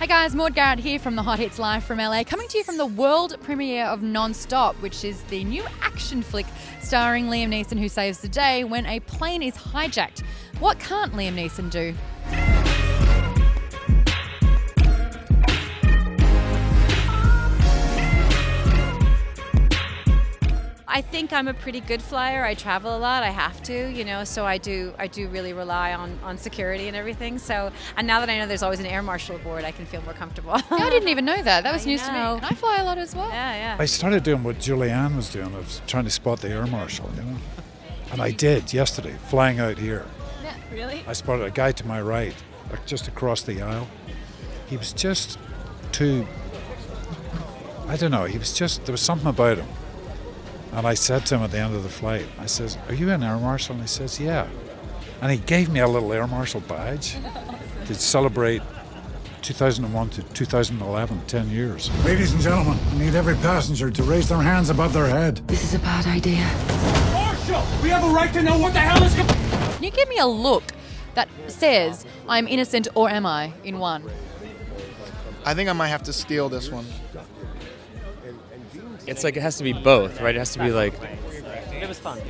Hi guys, Maude Garrett here from The Hot Hits Live from LA, coming to you from the world premiere of Non-Stop, which is the new action flick starring Liam Neeson, who saves the day when a plane is hijacked. What can't Liam Neeson do? I think I'm a pretty good flyer. I travel a lot. I have to, you know, so I do really rely on security and everything. So, and now that I know there's always an air marshal aboard, I can feel more comfortable. Yeah, I didn't even know that. That was news to me. And I fly a lot as well. Yeah, yeah. I started doing what Julianne was doing. I was trying to spot the air marshal, you know. And I did yesterday, flying out here. Yeah, really? I spotted a guy to my right, like just across the aisle. He was just too, I don't know, he was just, there was something about him. And I said to him at the end of the flight, I says, "Are you an air marshal?" And he says, "Yeah." And he gave me a little air marshal badge to celebrate 2001 to 2011, 10 years. Ladies and gentlemen, I need every passenger to raise their hands above their head. This is a bad idea. Marshal, we have a right to know what the hell is going on. You give me a look that says, "I'm innocent or am I?" in one. I think I might have to steal this one. It's like it has to be both, right? It has to be like... It was fun.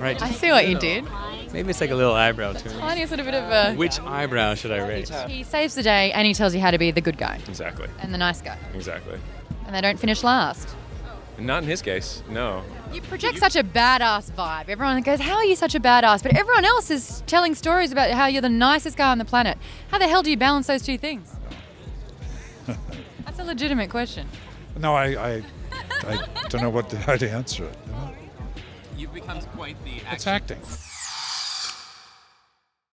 Right. I see what you did. Maybe it's like a little eyebrow too. Tiniest little bit of a... Which eyebrow should I raise? He saves the day and he tells you how to be the good guy. Exactly. And the nice guy. Exactly. And they don't finish last. Not in his case, no. You project such a badass vibe. Everyone goes, "How are you such a badass?" But everyone else is telling stories about how you're the nicest guy on the planet. How the hell do you balance those two things? That's a legitimate question. No, I don't know how to answer it. You know? You've become quite the actor. It's acting.